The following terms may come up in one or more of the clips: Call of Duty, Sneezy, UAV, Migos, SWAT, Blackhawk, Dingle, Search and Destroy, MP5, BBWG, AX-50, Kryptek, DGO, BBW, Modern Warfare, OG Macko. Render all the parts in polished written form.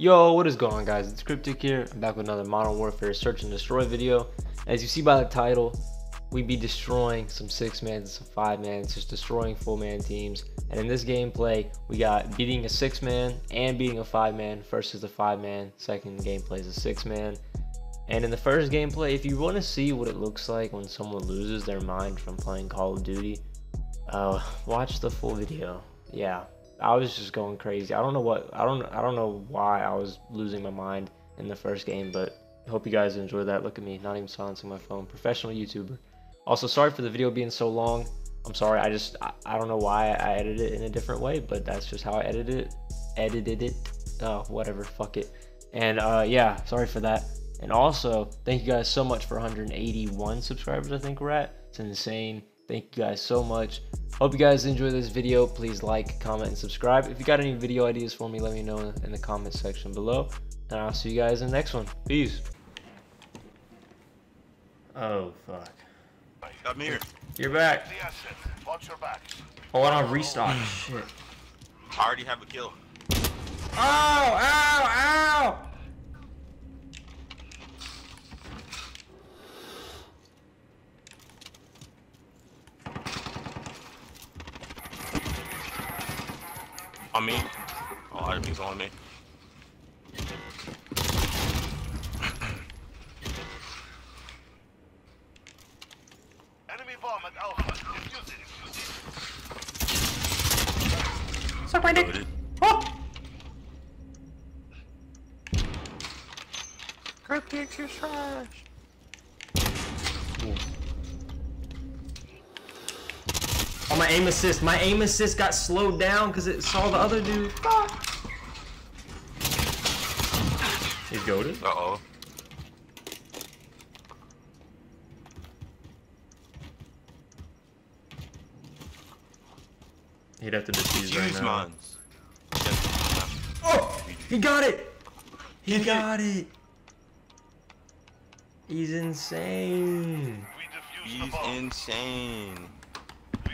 Yo, what is going on, guys? It's Kryptek here. I'm back with another Modern Warfare Search and Destroy video. As you see by the title, we be destroying some 6-man and some 5-man, just destroying full-man teams. And in this gameplay, we got beating a 6-man and beating a 5-man. First is the 5-man, second gameplay is a 6-man. And in the first gameplay, if you want to see what it looks like when someone loses their mind from playing Call of Duty, watch the full video. Yeah. I was just going crazy. I don't know why I was losing my mind in the first game, but I hope you guys enjoy that. Look at me, not even silencing my phone. Professional YouTuber. Also, sorry for the video being so long. I'm sorry. I don't know why I edited it in a different way, but that's just how I edited it. Oh, whatever. Fuck it. And yeah, sorry for that. And also, thank you guys so much for 181 subscribers. I think we're at. It's insane. Thank you guys so much. Hope you guys enjoy this video. Please like, comment, and subscribe. If you got any video ideas for me, let me know in the comment section below. And I'll see you guys in the next one. Peace. Oh, fuck. I'm here. You're back. Watch your backs. Oh, I don't restock. Shit. I already have a kill. Oh, ow, ow. On me. Oh, everything's on me. Enemy bomb at Alpha. Defuse it. Suck my dick. Oh! Go get your trash. Oh, my aim assist got slowed down because it saw the other dude. Fuck. He's goated. Uh-oh. He'd have to defuse right now. Mines. Oh! He got it! He got it! He's insane. He's insane.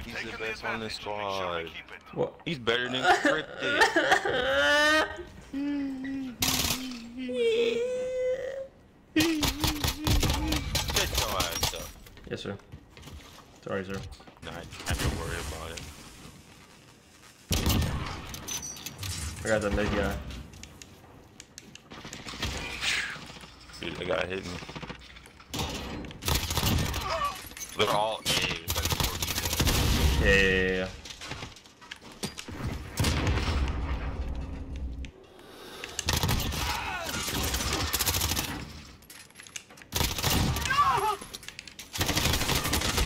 He's the best on the squad. What? He's better than Kryptek. Get your ass up. Yes, sir. Sorry, sir. Nah, I have to worry about it. I got the big guy. Dude, the guy hit me. They're all A. Yeah.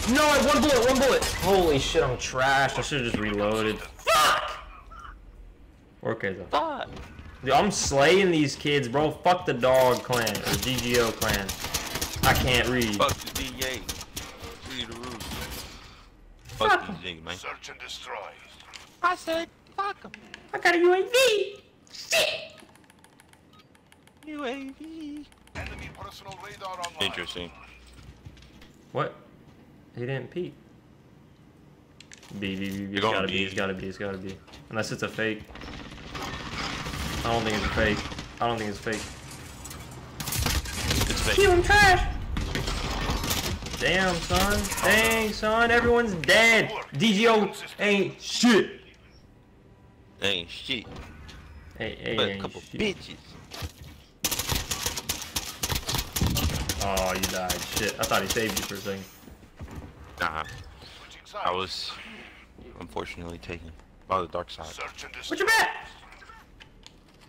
No, I have one bullet. Holy shit, I'm trash. I should have just reloaded. Fuck! Okay, though. Fuck. Dude, I'm slaying these kids, bro. Fuck the dog clan, or DGO clan. I can't read. Fuck the DA. See the roof. Fuck them, man. Search and destroy. I said, fuck them. I got a UAV. Shit. UAV. Enemy personal radar online. Interesting. What? He didn't peek. B. It's gotta be. It's gotta be. Unless it's a fake. I don't think it's fake. It's fake. Kill him, trash. Damn, son. Dang, son. Everyone's dead. DGO ain't shit. Ain't shit. Hey, but ain't a couple shit. Bitches. Oh, you died. Shit. I thought he saved you for a second. Nah. I was unfortunately taken by the dark side. What's your back?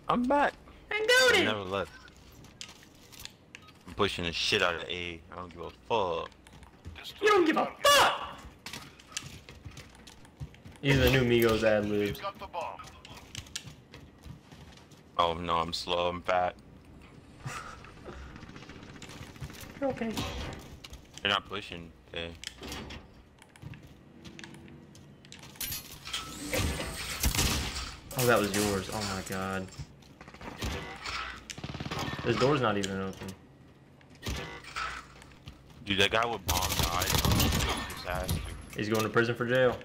I'm back. I'm goated. I never left. I'm pushing the shit out of A. I don't give a fuck. You don't give a fuck! These are the new Migos ad-libs. Oh no, I'm slow, I'm fat. You're okay. They're not pushing, okay. Oh, that was yours, oh my god. This door's not even open. Dude, that guy with bomb died. He's going to prison for jail.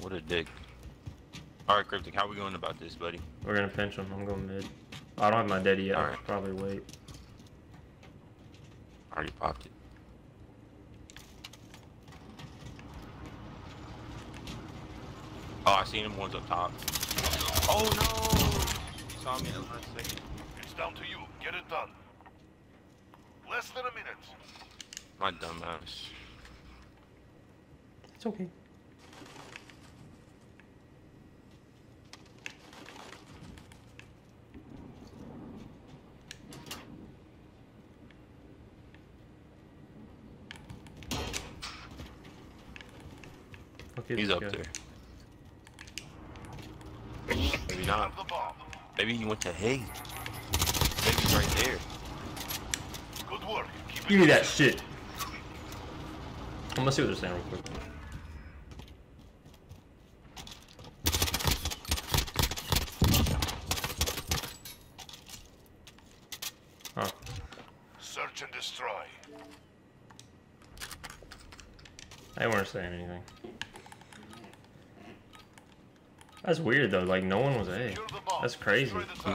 What a dick. Alright, Kryptek, how we going about this, buddy? We're gonna pinch him. I'm going mid. I don't have my dead yet. All right. I should probably wait. I already popped it. Oh, I seen him. One's up top. Oh no! He saw me in the last second. It's down to you. Get it done. Less than a minute. My dumb ass. It's okay. Okay, he's up there. Maybe not. Maybe he went to hay. Maybe he's right there. Good work. Give me that shit. I'm gonna see what they're saying real quick. Huh. Search and destroy. They weren't saying anything. That's weird though, like no one was A. That's crazy.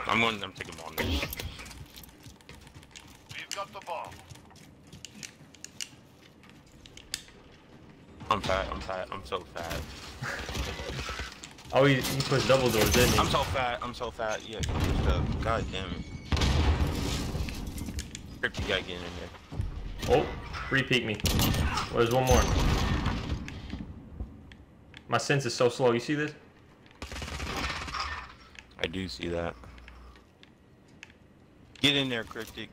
I'm taking bomb now. We've got the bomb. I'm fat, I'm so fat. Oh, you pushed double doors, didn't you? I'm so fat, yeah, you pushed up. God damn it. Kryptek guy getting in there. Oh, re-peek me. Well, there's one more. My sense is so slow, you see this? I do see that. Get in there, Kryptek.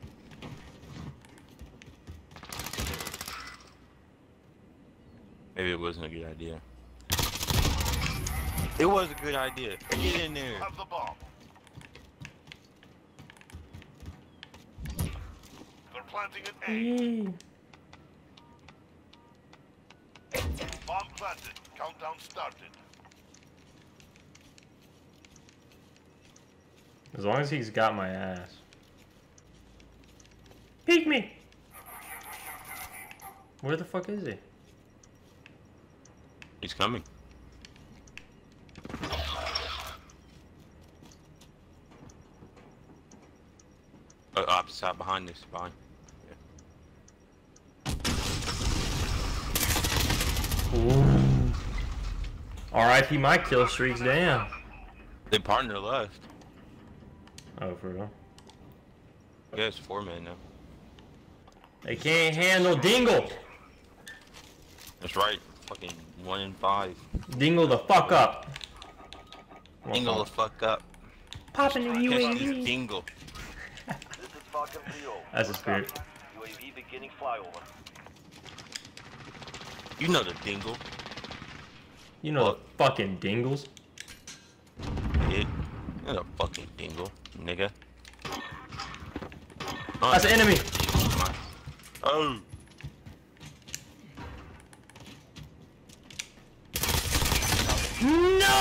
Maybe it wasn't a good idea. It was a good idea. Get in there. Have the bomb. They're planting an A. Bomb planted. Countdown started. As long as he's got my ass. Peek me! Where the fuck is he? He's coming. Opposite side, behind this, behind. Yeah. R.I.P. my kill streaks, damn. They partner left. Oh, for real? Yeah, it's 4 men now. They can't handle Dingle! That's right, fucking 1 in 5. Dingle the fuck up! Dingle the fuck up. Popping the UAV! Dingle. That's a spirit. UAV beginning flyover. You know the Dingle. You know what? The fucking Dingles. It. You're the fucking Dingle. Nigga. Oh, that's an enemy! Oh! No!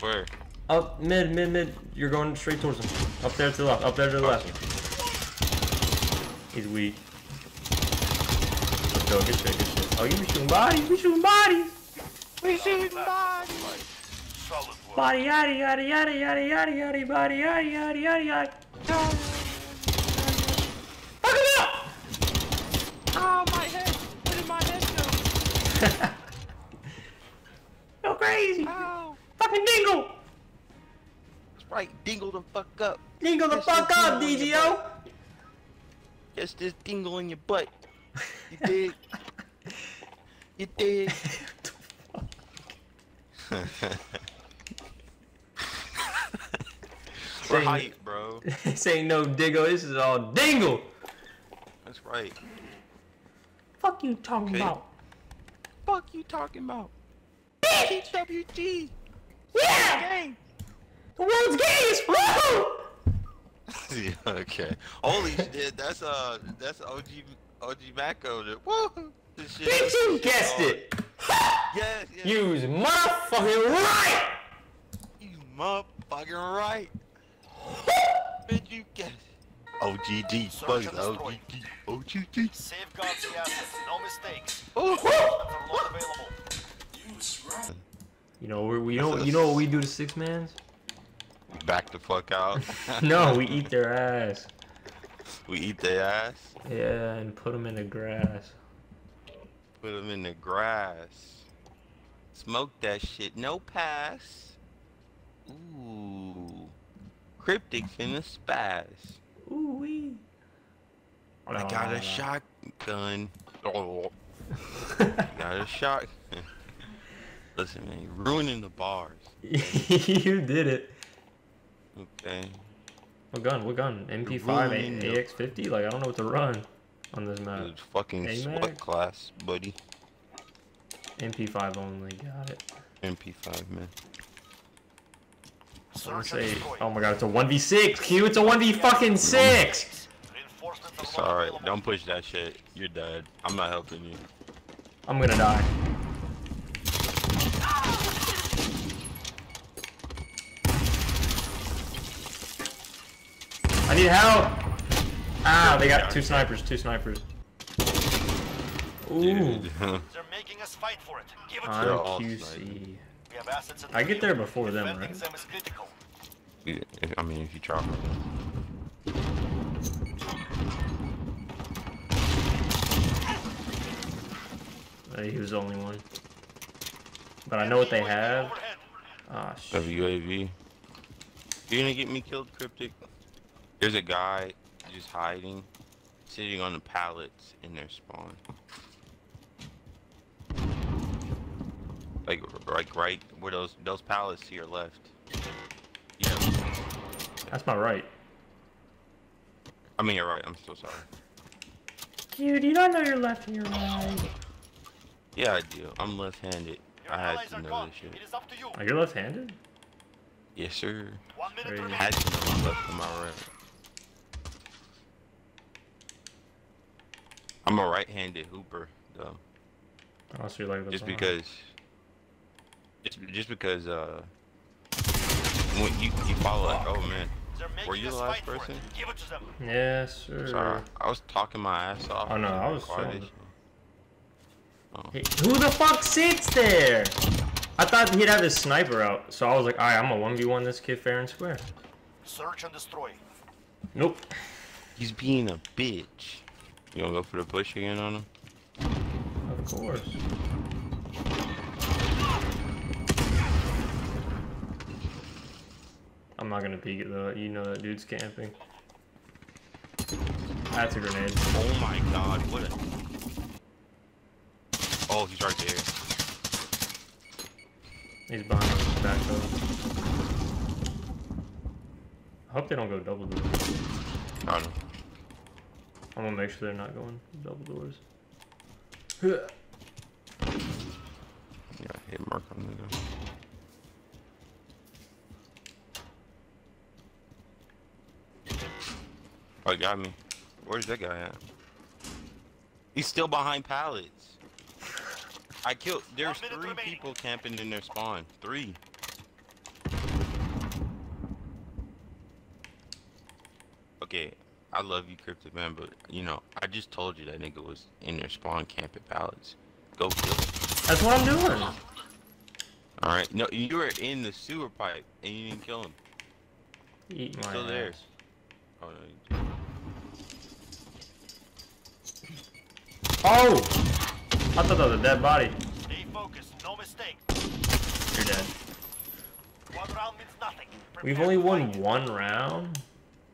Where? Up mid. You're going straight towards him. Up there to the left, He's weak. Let's go, good shit. Oh, you be shooting bodies! We shooting bodies! Body yaddy yaddy yaddy yaddy yaddy yaddy body yaddy yaddy yaddy yaddy. Fuck him up! Oh my head! Where did my head go? Go crazy! Ow. Fucking Dingle! That's right, Dingle the fuck up. Dingle the fuck up, DGO! Just this Dingle in your butt. You dig? You dig? We're hype, bro. This ain't no Dingle, this is all Dingle! That's right. Fuck you talking about. Fuck you talking about. BBWG! Yeah! Gang. The world's gayest! Woo! Okay. Holy shit, that's OG Macko. Woo! This shit. Bitch, you guessed it! Yes, yes. You was motherfucking right! You motherfucking right! Did you guess? OGG, buddy, OGG, OGG. Safeguard the assets, no mistakes. Ooh, available. You know, you know what we do to six mans? Back the fuck out. No, we eat their ass. We eat their ass? Yeah, and put them in the grass. Put them in the grass. Smoke that shit. No pass. Ooh. Kryptek finna spaz. Ooh wee. I got a shotgun. Oh. Got a shotgun. Listen, man, you're ruining the bars. You did it. Okay. What gun? What gun? MP5, AX-50? Like, I don't know what to run on this map. Dude, fucking SWAT class, buddy. MP5 only, got it. MP5, man. Say, oh my god, it's a 1v6, Q, it's a 1v fucking 6! It's alright, don't push that shit. You're dead. I'm not helping you. I'm gonna die. I need help! Ah, they got two snipers. Ooh. Dude. They're making us fight for it. Give it to QC. I get there before them, right? Yeah, I mean, if you try. He was the only one. But I know what they have. Ah, shit. UAV. You're gonna get me killed, Kryptek. There's a guy just hiding, sitting on the pallets in their spawn. Like, right, where those pallets to your left. Yeah. That's my right. I mean, you're right, I'm so sorry. Dude, you don't know your left and your right. Yeah, I do. I'm left-handed. I had to know this shit. Are you left-handed? Yes, sir. I had to know my left and my right. I'm a right-handed hooper, though. Oh, so you're like just because when you follow like, oh man, were you the last person? Yes, sir. Sorry, I was talking my ass off. Oh no, I was filming. Oh. Hey, who the fuck sits there? I thought he'd have his sniper out, so I was like, alright, I'm a 1v1 this kid fair and square. Search and destroy. Nope. He's being a bitch. You gonna go for the push again on him? Of course. I'm not gonna peek it though, you know that dude's camping. That's a grenade. Oh my god, what a... Oh, he's right there. He's behind us, back though. I hope they don't go double doors. Got him. I'm gonna make sure they're not going double doors. Yeah, hit mark on the door. Oh, he got me. Where's that guy at? He's still behind pallets. I killed. There's three people camping in their spawn. Three. Okay, I love you, Kryptek, man, but you know, I just told you that nigga was in their spawn camping pallets. Go kill him. That's what I'm doing. All right. No, you were in the sewer pipe and you didn't kill him. Eat my still there. Oh no. You didn't. Oh! I thought that was a dead body. Stay focused, no mistake. You're dead. One round means nothing. We've only won one round?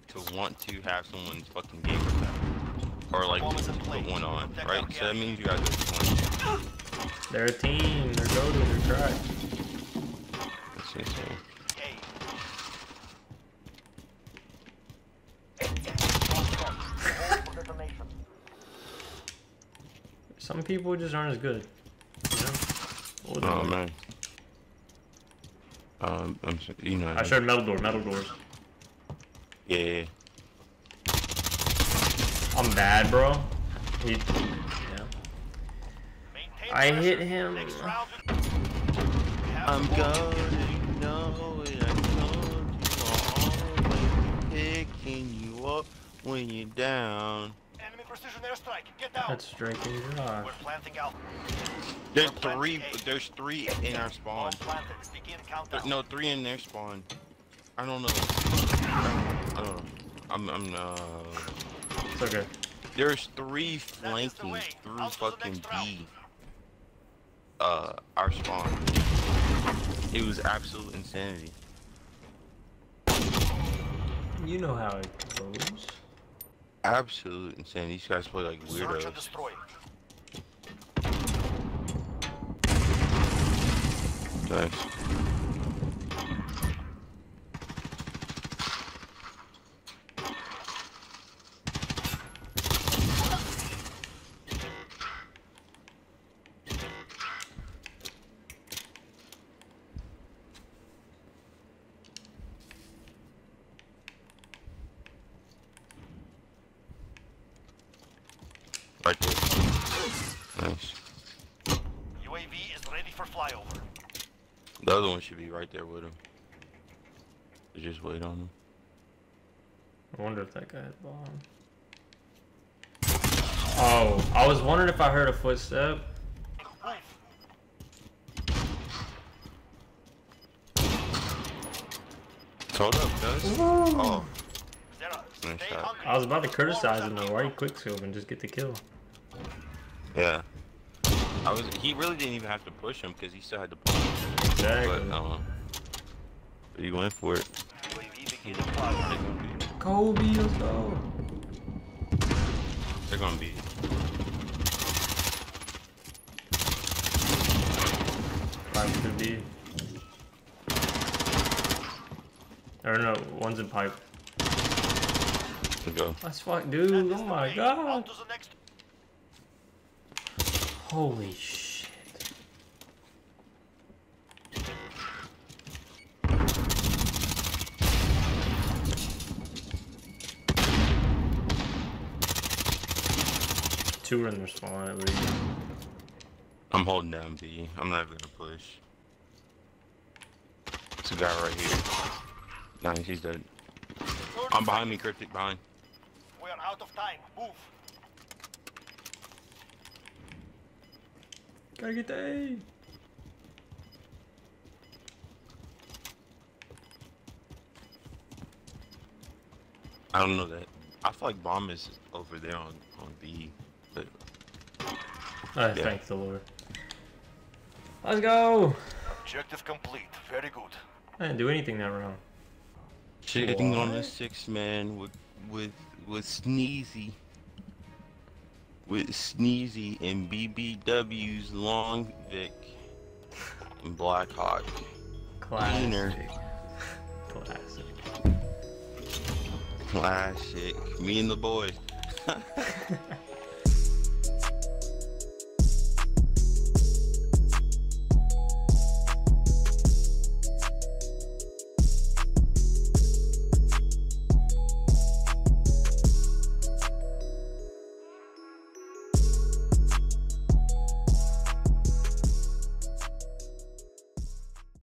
To want to have someone's fucking game with that. Or like, put one on, right? So that means you guys are one. They're a team, they're goaded, they're tried. That's insane. Some people just aren't as good, you know? Oh man. I'm so, you know. I showed metal doors. Yeah. I'm bad, bro. He, yeah. I hit him. I'm going, know it. I told you always picking you up when you're down. Precision airstrike. Get down. That's striking. We're planting out. There's three in our spawn. No, three in their spawn. I don't know. It's okay. There's three flanking through fucking B. Our spawn. It was absolute insanity. You know how it goes. Absolute insanity. These guys play like weirdos. Search and destroy. Nice. Right there. Nice. UAV is ready for flyover. The other one should be right there with him. Just wait on him. I wonder if that guy had bomb. Oh, I was wondering if I heard a footstep. Hold up, guys. Oh. Nice shot. I was about to criticize him though. Why are you quickscope and just get the kill? Yeah. He really didn't even have to push him because he still had to push him. Exactly. But, you went for it. Kobe, let's go. They're gonna be. Pipe could be. Or no, one's in pipe. Let's go. That's fuck, dude. Oh my god. Holy shit. Two are in their spawn at least. I'm holding down B. I'm not gonna push. There's a guy right here. Nice, he's dead. I'm behind me, Kryptek, behind. We are out of time. Move. Gotta get the A. I don't know that. I feel like bomb is over there on B. But yeah. Thank the Lord. Let's go. Objective complete. Very good. I didn't do anything that wrong. Shitting on the 6 man with Sneezy. With Sneezy and BBW's Long Vic and Blackhawk. Classic. Classic. Classic. Me and the boys.